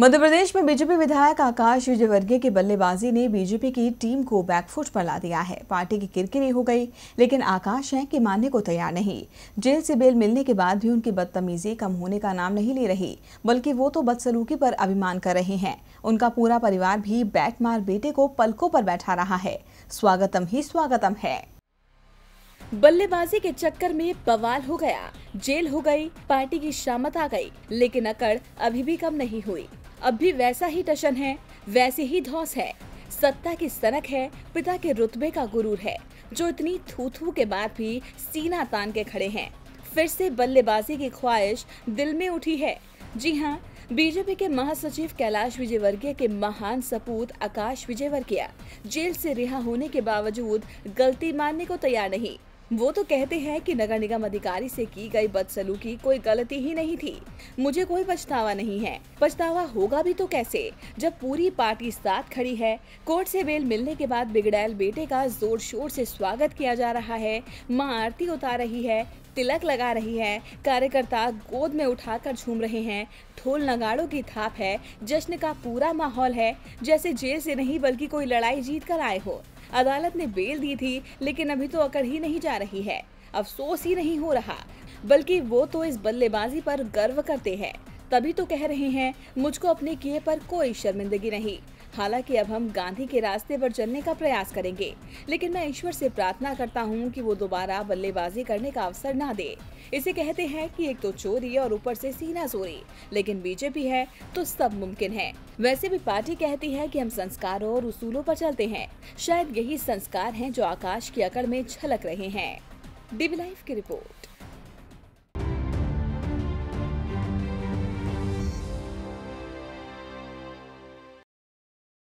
मध्य प्रदेश में बीजेपी विधायक आकाश विजयवर्गीय की बल्लेबाजी ने बीजेपी की टीम को बैकफुट पर ला दिया है। पार्टी की किरकिरी हो गई, लेकिन आकाश है कि मानने को तैयार नहीं। जेल से बेल मिलने के बाद भी उनकी बदतमीजी कम होने का नाम नहीं ले रही, बल्कि वो तो बदसलूकी पर अभिमान कर रहे हैं। उनका पूरा परिवार भी बैट मार बेटे को पलकों पर बैठा रहा है। स्वागतम ही स्वागतम है। बल्लेबाजी के चक्कर में बवाल हो गया, जेल हो गई, पार्टी की शामत आ गई, लेकिन अकड़ अभी भी कम नहीं हुई। अब भी वैसा ही टशन है, वैसी ही धौस है, सत्ता की सनक है, पिता के रुतबे का गुरूर है, जो इतनी थू-थू के बाद भी सीना तान के खड़े हैं। फिर से बल्लेबाजी की ख्वाहिश दिल में उठी है। जी हाँ, बीजेपी के महासचिव कैलाश विजयवर्गीय के महान सपूत आकाश विजयवर्गीय जेल से रिहा होने के बावजूद गलती मानने को तैयार नहीं। वो तो कहते हैं कि नगर निगम अधिकारी से की गई बदसलूकी कोई गलती ही नहीं थी, मुझे कोई पछतावा नहीं है। पछतावा होगा भी तो कैसे, जब पूरी पार्टी साथ खड़ी है। कोर्ट से बेल मिलने के बाद बिगड़ैल बेटे का जोर शोर से स्वागत किया जा रहा है, मां आरती उतार रही है, तिलक लगा रही है, कार्यकर्ता गोद में उठाकर झूम रहे हैं, ढोल नगाड़ों की थाप है, जश्न का पूरा माहौल है, जैसे जेल से नहीं बल्कि कोई लड़ाई जीत कर आए हो। अदालत ने बेल दी थी, लेकिन अभी तो अकड़ ही नहीं जा रही है, अफसोस ही नहीं हो रहा, बल्कि वो तो इस बल्लेबाजी पर गर्व करते हैं। तभी तो कह रहे हैं, मुझको अपने किए पर कोई शर्मिंदगी नहीं। हालांकि अब हम गांधी के रास्ते पर चलने का प्रयास करेंगे, लेकिन मैं ईश्वर से प्रार्थना करता हूं कि वो दोबारा बल्लेबाजी करने का अवसर ना दे। इसे कहते हैं कि एक तो चोरी और ऊपर से सीना चोरी, लेकिन बीजेपी है तो सब मुमकिन है। वैसे भी पार्टी कहती है कि हम संस्कारों और उसूलों पर चलते हैं। शायद यही संस्कार हैं जो आकाश की अकड़ में झलक रहे हैं। डीबी लाइफ की रिपोर्ट।